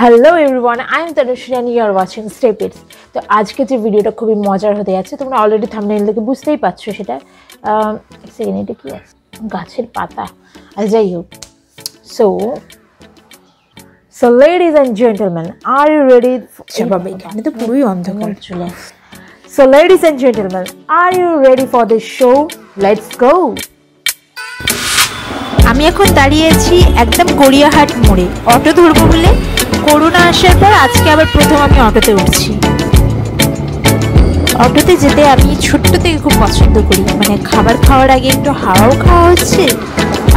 Hello everyone, I am Tanushree and you are watching step its. तो आज के जो वीडियो खूब ही मजार होते जाए तुम्हारा अलरेडी थंबनेल देखे बुझते ही पाচ্ছ সেটা। एक सेकेंड, এটা কি আছে? গাছের পাতা। আর যাই হোক, so ladies and gentleman are you ready? আমি তো পুরোই অন্ধকার ছিল। So ladies and gentleman are you ready for this show? Let's go. আমি এখন দাঁড়িয়ে আছি একদম গড়িয়াহাট মোড়ে, অটো ধরবো বলে। করোনা আসার পর আজকে আবার প্রথম আমি অটোতে উঠছি। অটোতে যেতে আমি ছোট্ট থেকে খুব পছন্দ করি, মানে খাবার খাওয়ার আগে একটু হাওয়াও খাওয়া হচ্ছে।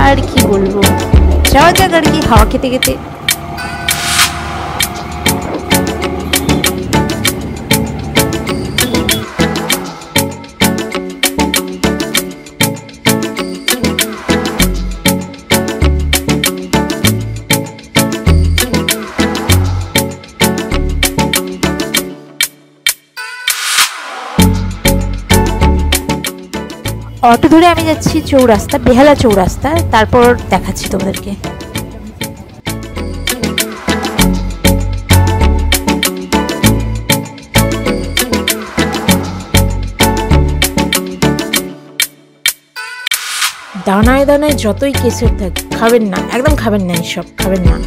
আর কি বলবো, যাওয়া যাক আর কি, হাওয়া খেতে খেতে। অটো ধরে আমি যাচ্ছি চৌরাস্তা, বেহালা চৌরাস্তা। তারপর দেখাচ্ছি তোমাদেরকে। দানায় দানায় যতই কেশর থাক, খাবেন না, একদম খাবেন না, এইসব খাবেন না।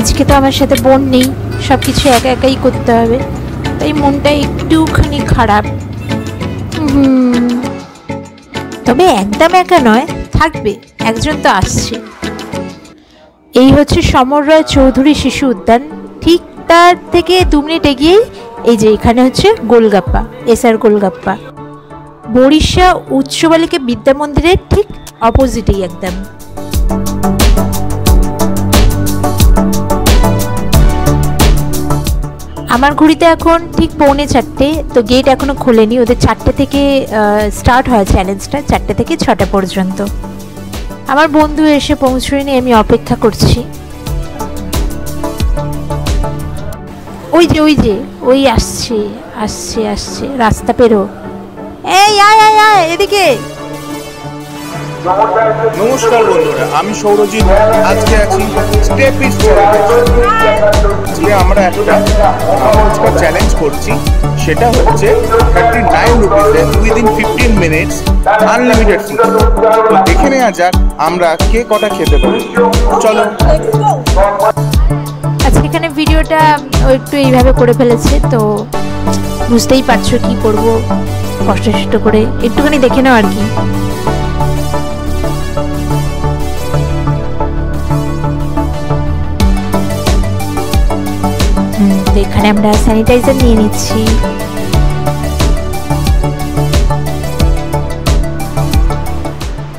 আজকে তো আমার সাথে বোন নেই, সব কিছু একা একাই করতে হবে, তাই মনটা একটুখানি খারাপ। তবে একদম একা নয়, থাকবে, একজন তো আসছে। এই হচ্ছে সমর রায় চৌধুরী শিশু উদ্যান, ঠিক তার থেকে 2 মিনিট এগিয়েই এই যে এখানে হচ্ছে গোলগাপ্পা, এসআর গোলগাপ্পা, বরিশা উচ্চ বালিকা বিদ্যা মন্দিরের ঠিক অপোজিটেই একদম। আমার ঘড়িতে এখন ঠিক 3:45। তো গেট এখনো খোলেনি, ওদের 4টে থেকে স্টার্ট হয় চ্যালেঞ্জটা, 4টে থেকে 6টা পর্যন্ত। আমার বন্ধু এসে পৌঁছয়নি, আমি অপেক্ষা করছি। ওই যে ওই আসছে, রাস্তা পেরো। এই আয় এদিকে। নমস্কার বন্ধুরা, আমি সৌরজিৎ। আজকে আছি স্টেপ ইটস। আজকে আমরা একটা নমস্কার চ্যালেঞ্জ করছি, সেটা হচ্ছে 39 রুপিসে 15 মিনিটস আনলিমিটেড ফুড। দেখে নেওয়া যাক আমরা কে কটা খেতে পারি, চলো। আজকে এখানে ভিডিওটা একটু এইভাবে করে ফেলেছে, তো বুঝতেই পারছো কি করব, কষ্ট করে একটুখানি দেখে নাও আর কি। এখানে আমরা স্যানিটাইজার নিয়ে নিচ্ছি।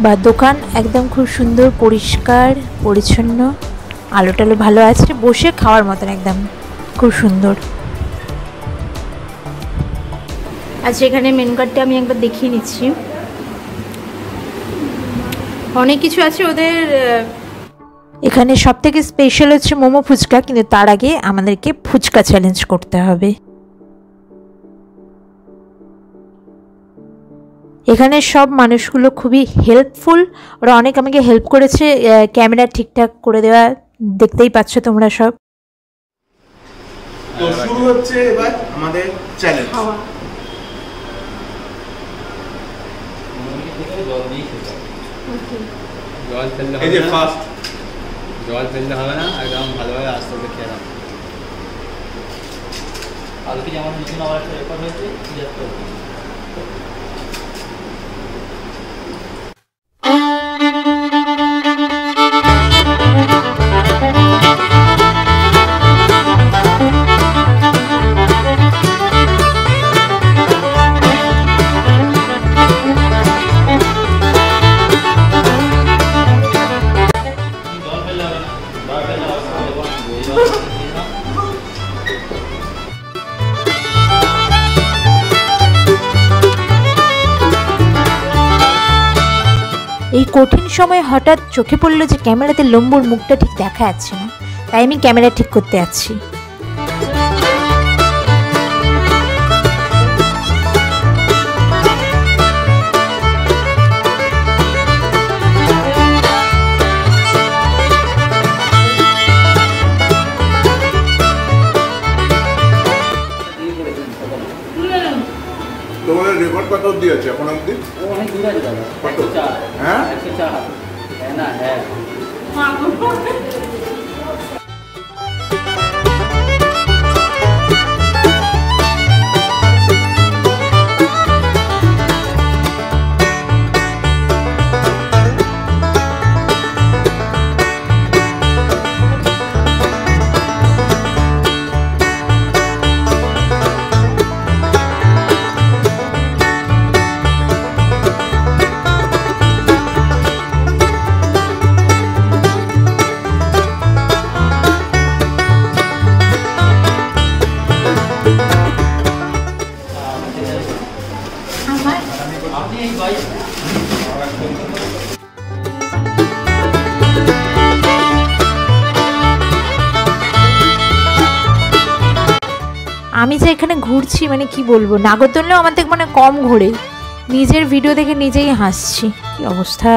বা দোকান একদম খুব সুন্দর, পরিষ্কার পরিচ্ছন্ন, আলো টালো ভালো আছে, বসে খাওয়ার মতন একদম খুব সুন্দর। আচ্ছা, এখানে মেনু কার্ডটা আমি একবার দেখিয়ে নিচ্ছি। অনেক কিছু আছে ওদের এখানে। সব থেকে স্পেশাল হচ্ছে মোমো ফুচকা, কিন্তু তার আগে আমাদেরকে ফুচকা চ্যালেঞ্জ করতে হবে। এখানে সব মানুষগুলো খুবই হেল্পফুল, ওরা অনেক আমাকে হেল্প করেছে ক্যামেরা ঠিকঠাক করে দেওয়া, দেখতেই পাচ্ছ তোমরা সব। তো শুরু হচ্ছে এবার আমাদের চ্যালেঞ্জ। এই যে ফার্স্ট জল ফেলতে হবে না, একদম ভালোভাবে আস্তে আস্তে খেয়ে নাও। কালকে যেমন মিশন আওয়ার একটা রেকর্ড হয়েছে, এই কঠিন সময়ে হঠাৎ চোখে পড়লো যে ক্যামেরাতে লম্বুর মুখটা ঠিক দেখা যাচ্ছে না, তাই আমি ক্যামেরা ঠিক করতে যাচ্ছি। মোট কত অবধি আছে এখন অবধি? ও অনেক দূর আছে দাদা। কত? হ্যাঁ 104 है ना है। আমি যে এখানে ঘুরছি মানে কি বলবো, নাগরদোলনাও আমার থেকে মানে কম ঘোরে। নিজের ভিডিও দেখে নিজেই হাসছি, কি অবস্থা।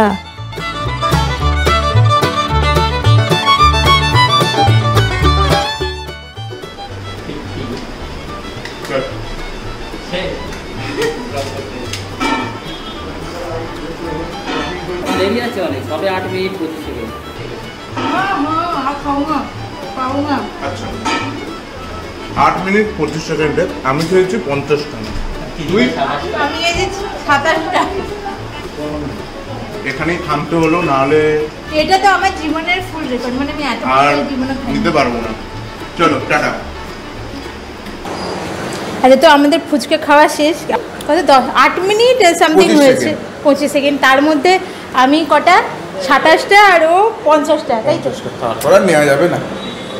अबे 8 मिनट हो चुके हैं। हां हां हां खाऊंगा पाऊंगा। अच्छा 8 मिनट 25 सेकंड है। আমি খেয়েছি 50 টাকা। তুই আমি খেয়েছি 27 টাকা। এখানেই থামতে হলো, না হলে এটা তো আমার জীবনের ফুল রেকর্ড, মানে আমি এত বছর জীবনে খাই নিতে পারবো না। চলো টাটা। আরে তো আমাদের ফুচকা খাওয়া শেষ। কত 8 মিনিট সামথিং হয়েছে, 25 সেকেন্ড। তার মধ্যে আমি কটা 27টা আর ও 50টা, তাই তো। তারপরে নেওয়া যাবে না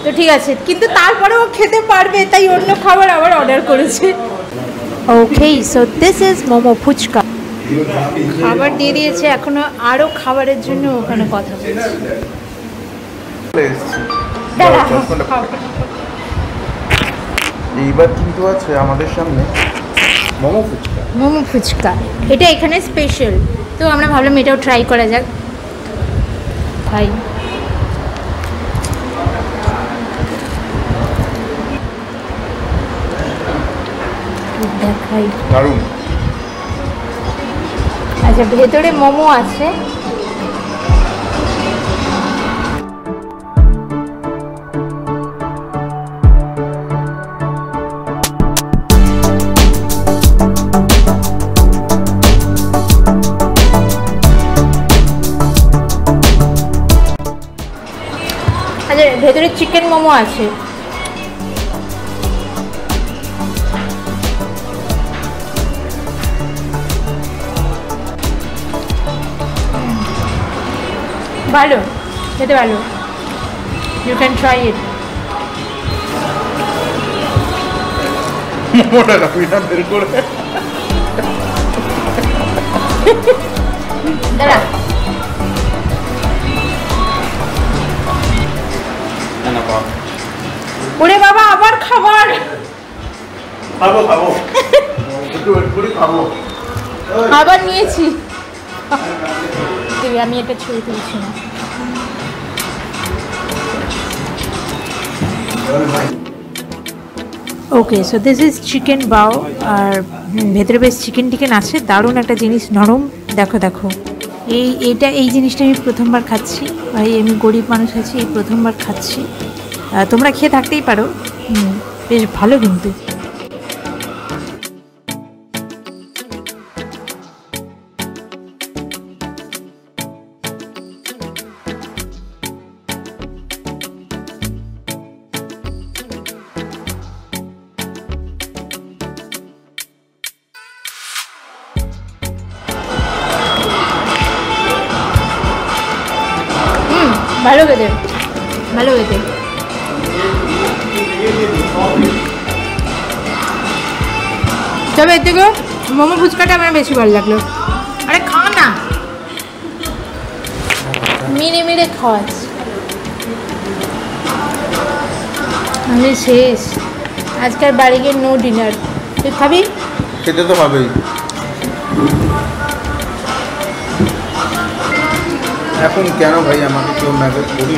তো ঠিক আছে, কিন্তু তারপরে ও খেতে পারবে তাই অন্য খাবার আবার অর্ডার করেছে। Okay so this is momo fuchka. খাবার দিয়ে দিয়েছে, এখনো আরো খাবারের জন্য ওখানে কথা এইবার কিন্তু আছে আমাদের সামনে মোমো ফুচকা। মোমো ফুচকা এটা এখানে স্পেশাল, তো আমরা ভাবলাম এটাও ট্রাই করা যাক। ভাই দেখাই দারুণ। আচ্ছা ভেতরে মোমো আছে। ভেতরে চিকেন মোমো আছে। ভালো, খেতে ভালো। You can try it. মোমোটা রাখবি না বের করে। দাঁড়া ওরে বাবা আবার খাবার খাবো খাবো একটু একটু খাবো। আবার নিয়েছি আমি, এটা ছুঁয়ে তুলছি না। Okay so this is chicken bao, আর ভেতরে বেশ চিকেন টিকেন আছে। দারুণ একটা জিনিস, নরম। দেখো দেখো এই জিনিসটা আমি প্রথমবার খাচ্ছি ভাই। আমি গরিব মানুষ আছি, এই প্রথমবার খাচ্ছি। তোমরা খেয়ে থাকতেই পারো, বেশ ভালো কিন্তু। ভালো খেতে, ভালো খেতে। তবে এর থেকে মোমো ফুচকাটা আমার বেশি ভালো লাগলো। আরে খা না, মেরে মেরে খাওয়াচ্ছ। আমি শেষ, আজকাল বাড়ি গিয়ে নো ডিনার। তুই খাবি? খেতে তো পাবেই। এখন কেন ভাই আমাকে কেউ মেসেজ করি?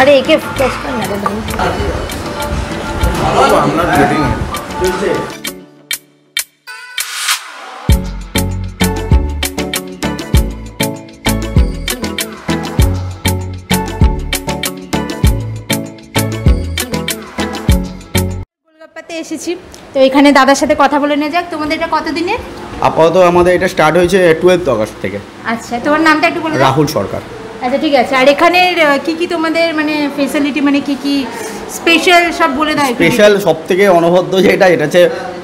আরে একে ফোকাস কর না ভাই। No, I'm not getting it. এসেছি তো এখানে দাদার সাথে কথা বলে নিয়ে যাক। তোমাদের এটা কতদিনের? আপাতত আমাদের এটা স্টার্ট হয়েছে 12 আগস্ট থেকে। আচ্ছা, তোমার নামটা একটু বলে দাও। রাহুল সরকার। আচ্ছা ঠিক আছে। আর এখানে কি কি তোমাদের মানে ফ্যাসিলিটি মানে কি কি স্পেশাল সব বলে দাও। স্পেশাল সবথেকে অনবদ্য যেটা এটাছে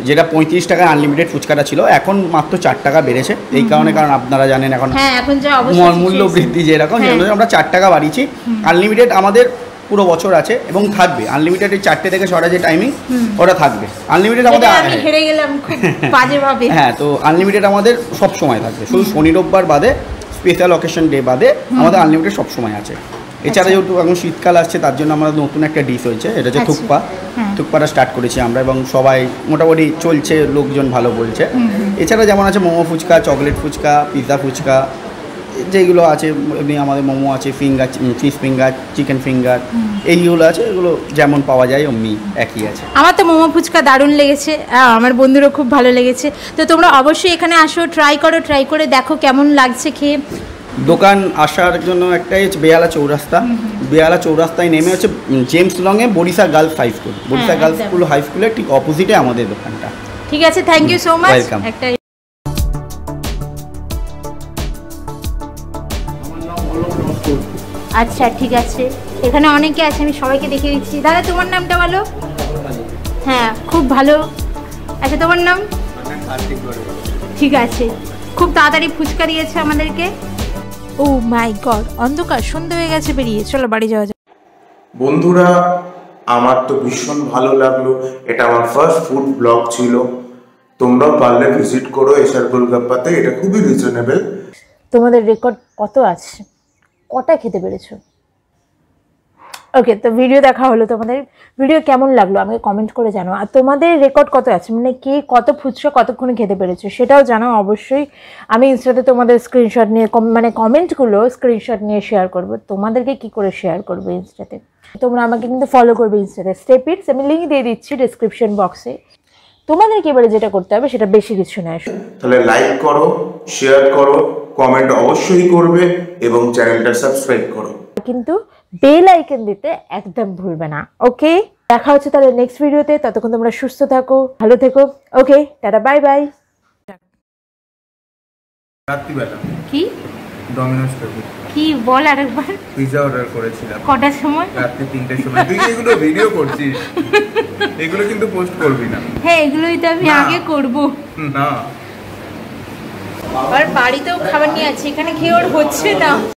যেটা 35 টাকা আনলিমিটেড ফুচকাটা ছিল, এখন মাত্র 4 টাকা বেড়েছে। এই কারণে, কারণ আপনারা জানেন এখন যা অবস্থা মূল্য বৃদ্ধি যেরকম, আমরা 4 টাকা বাড়িয়েছি। আনলিমিটেড আমাদের পুরো বছর আছে এবং থাকবে। আনলিমিটেড 4টে থেকে 6টা যে টাইমিং ওটা থাকবে। আনলিমিটেড আমাদের আমি হেরে গেলাম খুব বাজেভাবে। হ্যাঁ, তো আনলিমিটেড আমাদের সব সময় থাকবে, শুধু শনি রবিবার বাদে, স্পেশাল অকেশন ডে বাদে আমাদের আনলিমিটেড সব সময় আছে। এছাড়া যেহেতু এখন শীতকাল আসছে, তার জন্য আমরা নতুন একটা ডিশ হয়েছে, এটা হচ্ছে থুকপা। থুকপাটা স্টার্ট করেছি আমরা এবং সবাই মোটামুটি চলছে, লোকজন ভালো বলছে। এছাড়া যেমন আছে মোমো ফুচকা, চকলেট ফুচকা, পিৎজা ফুচকা, যেগুলো আছে এমনি আমাদের মোমো আছে, finger, fish finger, chicken finger, এইগুলো আছে। এগুলো যেমন পাওয়া যায় অমনি একই আছে। আমার তো মোমো ফুচকা দারুণ লেগেছে, আমার বন্ধুরও খুব ভালো লেগেছে। তো তোমরা অবশ্যই এখানে আসো, ট্রাই করো, ট্রাই করে দেখো কেমন লাগছে খেয়ে। দোকান আসার জন্য একটাই হচ্ছে বেহালা চৌরাস্তা। বেহালা চৌরাস্তায় নেমে হচ্ছে জেমস লংয়ে Barisha girls high school, Barisha girls school high স্কুলের ঠিক অপোজিটে আমাদের দোকানটা। ঠিক আছে, thank you so much. Welcome. আচ্ছা ঠিক আছে, এখানে অনেকে আছে, আমি সবাইকে দেখিয়ে দিচ্ছি। দাদা তোমার নামটা বলো। হ্যাঁ খুব ভালো। আচ্ছা তোমার নাম? ঠিক আছে, খুব তাড়াতাড়ি ফুচকা দিয়েছে আমাদেরকে। ও মাই গড, অন্ধকার, সন্ধ্যা হয়ে গেছে, বেরিয়ে চলো বাড়ি যাওয়া যাক। বন্ধুরা আমার তো ভীষণ ভালো লাগলো, এটা আমার ফার্স্ট ফুড ব্লগ ছিল। তোমরাও পারলে ভিজিট করো এসআর গোলগাপ্পাতে, এটা খুবই রিজনেবল। তোমাদের রেকর্ড কত আছে, কটা খেতে পেরেছো? ওকে, তো ভিডিও দেখা হলো, তোমাদের ভিডিও কেমন লাগলো আমাকে কমেন্ট করে জানাও। আর তোমাদের রেকর্ড কত আছে, মানে কে কত ফুচকা কতক্ষণে খেতে পেরেছো সেটাও জানাও অবশ্যই। আমি ইনস্টাতে তোমাদের স্ক্রিনশট নিয়ে মানে কমেন্টগুলো স্ক্রিনশট নিয়ে শেয়ার করব। তোমাদেরকে কি করে শেয়ার করবো ইনস্টাতে? তোমরা আমাকে কিন্তু ফলো করবে ইনস্টাতে, স্টেপিটস, আমি লিঙ্ক দিয়ে দিচ্ছি ডিসক্রিপশন বক্সে। তোমাদেরকে এবারে যেটা করতে হবে সেটা বেশি কিছু না, তাহলে লাইক করো, শেয়ার করো, কমেন্ট অবশ্যই করবে এবং চ্যানেলটা সাবস্ক্রাইব করো, কিন্তু বেল আইকন দিতে একদম ভুলবে না। ওকে, দেখা হচ্ছে তাহলে নেক্সট ভিডিওতে। ততক্ষণ তোমরা সুস্থ থাকো, ভালো থেকো। Okay, tata, bye bye. রাত্রিবেলা কি ডমিনোস থেকে কি বল আরেকবার পিজা অর্ডার করেছিলাম। কটার সময়? রাতে 3টার সময়। তুই এগুলো ভিডিও করছিস, এগুলো কিন্তু পোস্ট করবি না। হ্যাঁ এগুলোই তো আমি আগে করব না। আর বাড়িতেও খাবার নিয়ে আছে, এখানে খেয়ে ওর হচ্ছে না।